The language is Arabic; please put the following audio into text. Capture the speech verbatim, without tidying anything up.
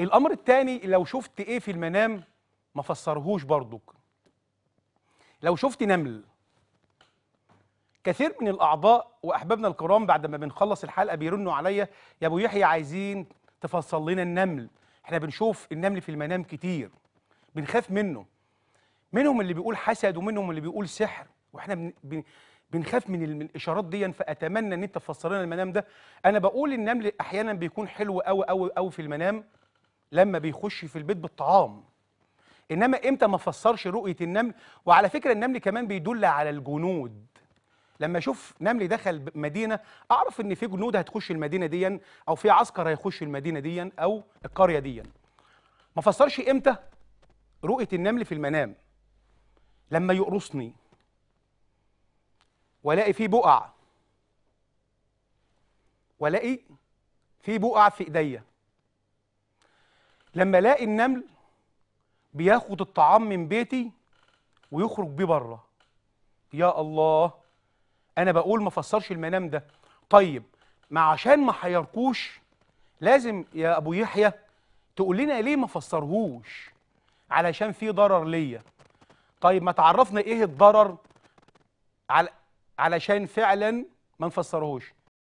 الامر الثاني، لو شفت ايه في المنام ما فسرهوش برضك. لو شفت نمل، كثير من الاعضاء واحبابنا الكرام بعد ما بنخلص الحلقه بيرنوا عليا، يا ابو يحيى عايزين تفصل لنا النمل، احنا بنشوف النمل في المنام كتير بنخاف منه. منهم اللي بيقول حسد ومنهم اللي بيقول سحر، واحنا بنخاف من الاشارات دي، فاتمنى ان انت تفسر لنا المنام ده. انا بقول النمل احيانا بيكون حلو قوي قوي قوي في المنام لما بيخش في البيت بالطعام، انما امتى ما فسرش رؤيه النمل. وعلى فكره النمل كمان بيدل على الجنود، لما اشوف نمل دخل مدينه اعرف ان في جنود هتخش المدينه دي، او في عسكر هيخش المدينه دي او القريه دي. ما فسرش امتى رؤيه النمل في المنام، لما يقرصني والاقي فيه بقع، والاقي فيه بقع في ايديا، لما الاقي النمل بياخد الطعام من بيتي ويخرج بيه بره. يا الله، انا بقول ما فسرش المنام ده. طيب ما عشان ما حيركوش لازم يا ابو يحيى تقول لنا ليه ما فسرهوش؟ علشان فيه ضرر ليا. طيب ما تعرفنا ايه الضرر علشان فعلا ما نفسرهوش.